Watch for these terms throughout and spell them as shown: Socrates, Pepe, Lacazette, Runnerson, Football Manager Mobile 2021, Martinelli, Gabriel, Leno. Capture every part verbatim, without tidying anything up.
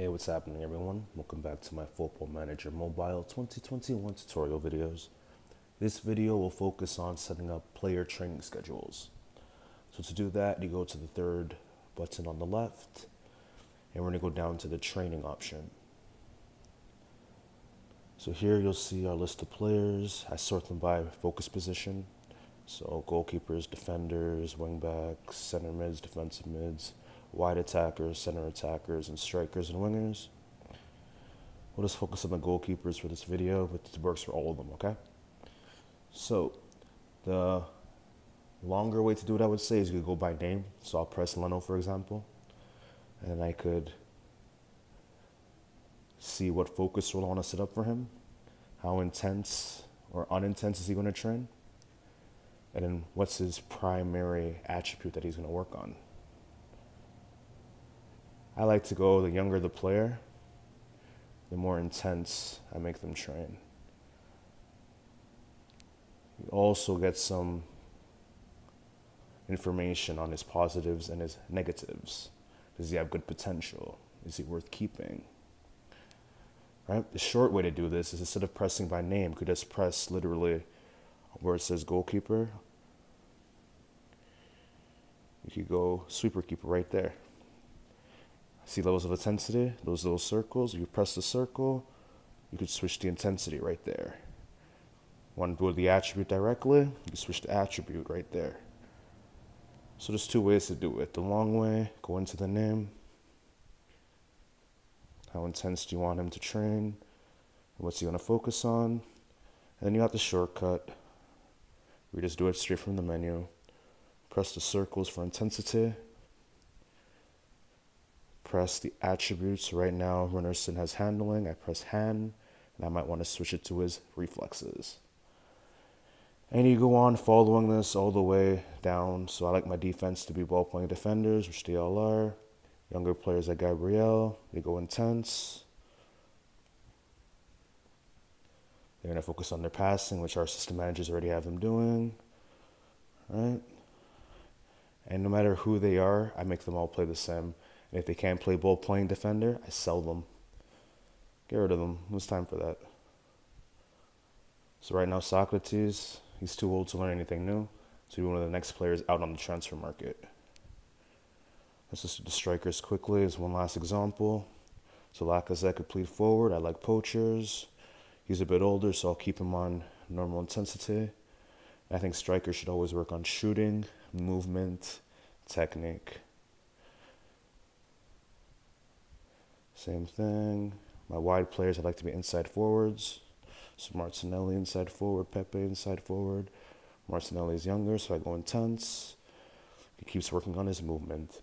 Hey, what's happening everyone? Welcome back to my Football Manager Mobile twenty twenty-one tutorial videos. This video will focus on setting up player training schedules. So to do that, you go to the third button on the left, and we're going to go down to the training option. So here you'll see our list of players. I sort them by focus position. So goalkeepers, defenders, wing backs, center mids, defensive mids, wide attackers, center attackers, and strikers and wingers. We'll just focus on the goalkeepers for this video, but it works for all of them, okay? So the longer way to do it, I would say, is you could go by name. So I'll press Leno, for example, and I could see what focus role I want to set up for him, how intense or unintense is he going to train, and then what's his primary attribute that he's going to work on. I like to go, the younger the player, the more intense I make them train. You also get some information on his positives and his negatives. Does he have good potential? Is he worth keeping? Right? The short way to do this is, instead of pressing by name, you could just press literally where it says goalkeeper. You could go sweeper keeper right there. See levels of intensity, those little circles. You press the circle, you could switch the intensity right there. Want to do the attribute directly, you can switch the attribute right there. So there's two ways to do it. The long way, go into the name. How intense do you want him to train? What's he going to focus on? And then you have the shortcut. We just do it straight from the menu. Press the circles for intensity. Press the attributes. Right now, Runnerson has handling. I press hand, and I might want to switch it to his reflexes. And you go on following this all the way down. So I like my defense to be ball-playing defenders, which they all are. Younger players like Gabriel, they go intense. They're going to focus on their passing, which our system managers already have them doing. Right? And no matter who they are, I make them all play the same. And if they can't play ball-playing defender, I sell them. Get rid of them. It's time for that. So right now, Socrates, he's too old to learn anything new. So he's one of the next players out on the transfer market. Let's just do the strikers quickly as one last example. So Lacazette could plead forward. I like poachers. He's a bit older, so I'll keep him on normal intensity. I think strikers should always work on shooting, movement, technique. Same thing. My wide players, I like to be inside forwards. So Martinelli inside forward, Pepe inside forward. Martinelli is younger, so I go intense. He keeps working on his movement.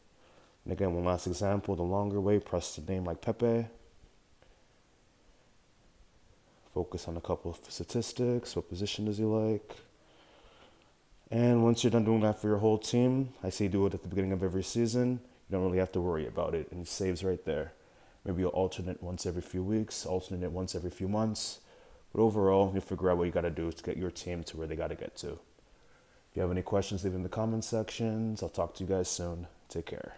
And again, one last example, the longer way, press the name like Pepe. Focus on a couple of statistics. What position does he like? And once you're done doing that for your whole team, I say do it at the beginning of every season. You don't really have to worry about it, and it saves right there. Maybe you'll alternate once every few weeks, alternate once every few months. But overall, you'll figure out what you got to do to get your team to where they got to get to. If you have any questions, leave them in the comment sections. I'll talk to you guys soon. Take care.